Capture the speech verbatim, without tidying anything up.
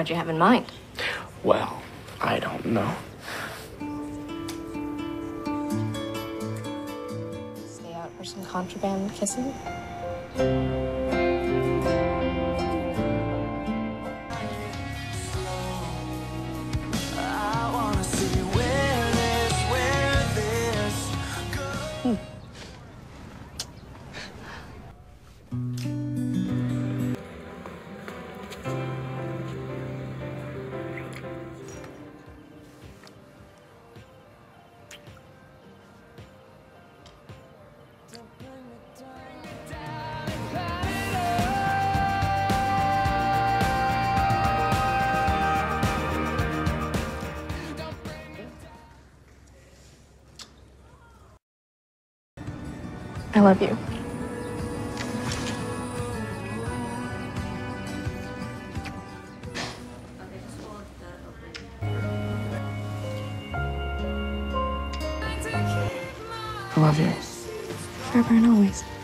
what you have in mind. Well, I don't know. Stay out for some contraband kissing? I love you. I love you. Forever and always.